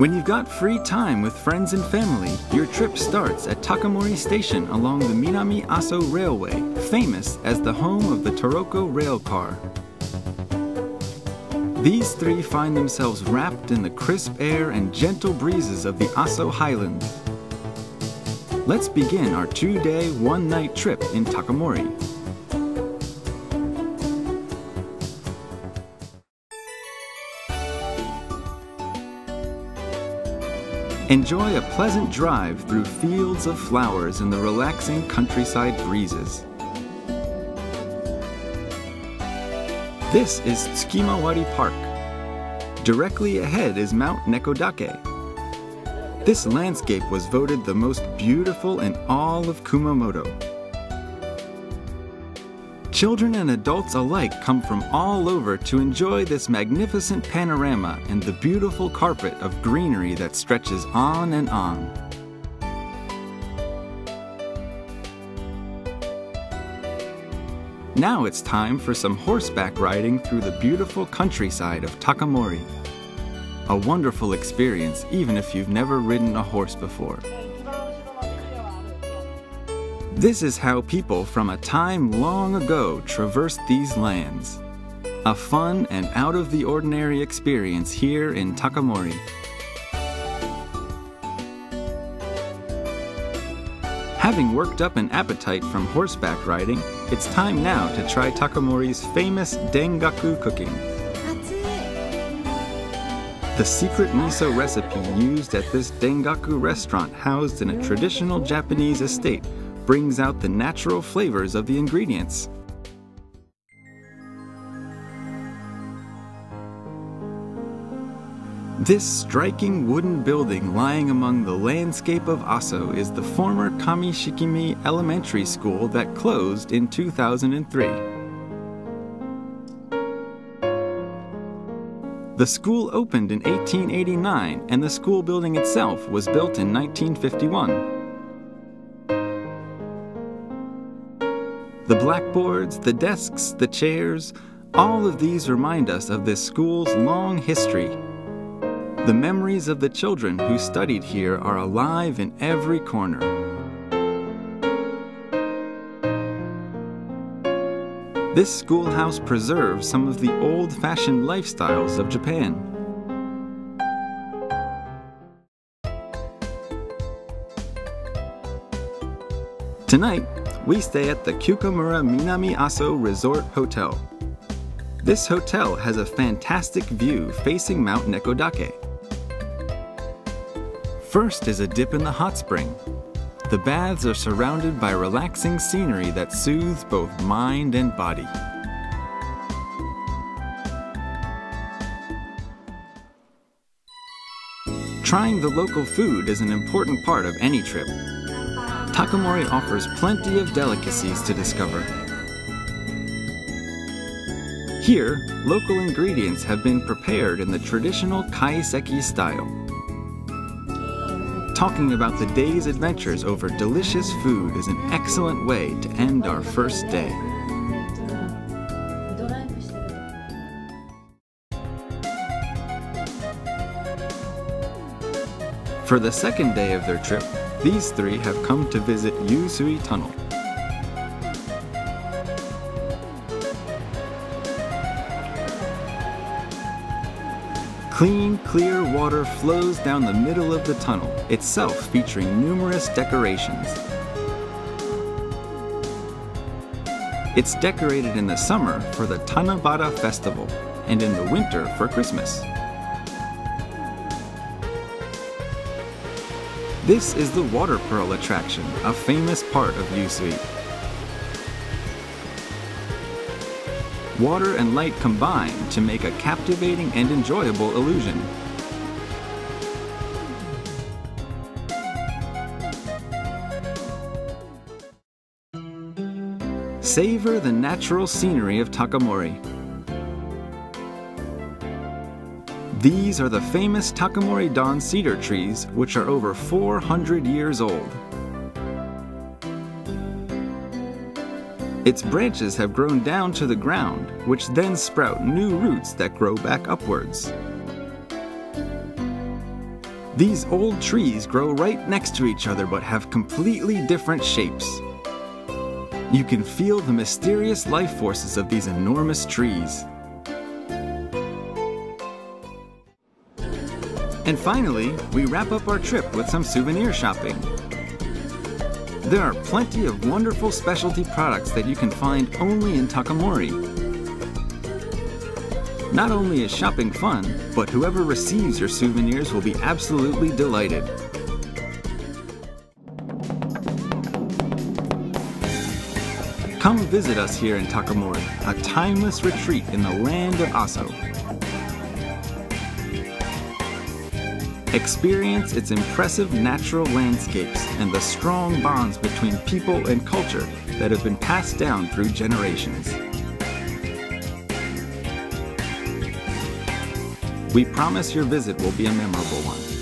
When you've got free time with friends and family, your trip starts at Takamori Station along the Minami Aso Railway, famous as the home of the Torokko rail car. These three find themselves wrapped in the crisp air and gentle breezes of the Aso Highlands. Let's begin our two-day, one-night trip in Takamori. Enjoy a pleasant drive through fields of flowers and the relaxing countryside breezes. This is Tsukimawari Park. Directly ahead is Mount Nekodake. This landscape was voted the most beautiful in all of Kumamoto. Children and adults alike come from all over to enjoy this magnificent panorama and the beautiful carpet of greenery that stretches on and on. Now it's time for some horseback riding through the beautiful countryside of Takamori. A wonderful experience, even if you've never ridden a horse before. This is how people from a time long ago traversed these lands. A fun and out-of-the-ordinary experience here in Takamori. Having worked up an appetite from horseback riding, it's time now to try Takamori's famous dengaku cooking. The secret miso recipe used at this dengaku restaurant housed in a traditional Japanese estate brings out the natural flavors of the ingredients. This striking wooden building lying among the landscape of Aso is the former Kamishikimi Elementary School that closed in 2003. The school opened in 1889 and the school building itself was built in 1951. The blackboards, the desks, the chairs, all of these remind us of this school's long history. The memories of the children who studied here are alive in every corner. This schoolhouse preserves some of the old-fashioned lifestyles of Japan. Tonight, we stay at the Kyukamura Minami Aso Resort Hotel. This hotel has a fantastic view facing Mount Nekodake. First is a dip in the hot spring. The baths are surrounded by relaxing scenery that soothes both mind and body. Trying the local food is an important part of any trip. Takamori offers plenty of delicacies to discover. Here, local ingredients have been prepared in the traditional kaiseki style, talking about the day's adventures over delicious food is an excellent way to end our first day. For the second day of their trip, these three have come to visit Yusui Tunnel. Clean, clear water flows down the middle of the tunnel, itself featuring numerous decorations. It's decorated in the summer for the Tanabata Festival and in the winter for Christmas. This is the Water Pearl attraction, a famous part of Yusui. Water and light combine to make a captivating and enjoyable illusion. Savor the natural scenery of Takamori. These are the famous Takamori Don cedar trees, which are over 400 years old. Its branches have grown down to the ground, which then sprout new roots that grow back upwards. These old trees grow right next to each other but have completely different shapes. You can feel the mysterious life forces of these enormous trees. And finally, we wrap up our trip with some souvenir shopping. There are plenty of wonderful specialty products that you can find only in Takamori. Not only is shopping fun, but whoever receives your souvenirs will be absolutely delighted. Come visit us here in Takamori, a timeless retreat in the land of Aso. Experience its impressive natural landscapes and the strong bonds between people and culture that have been passed down through generations. We promise your visit will be a memorable one.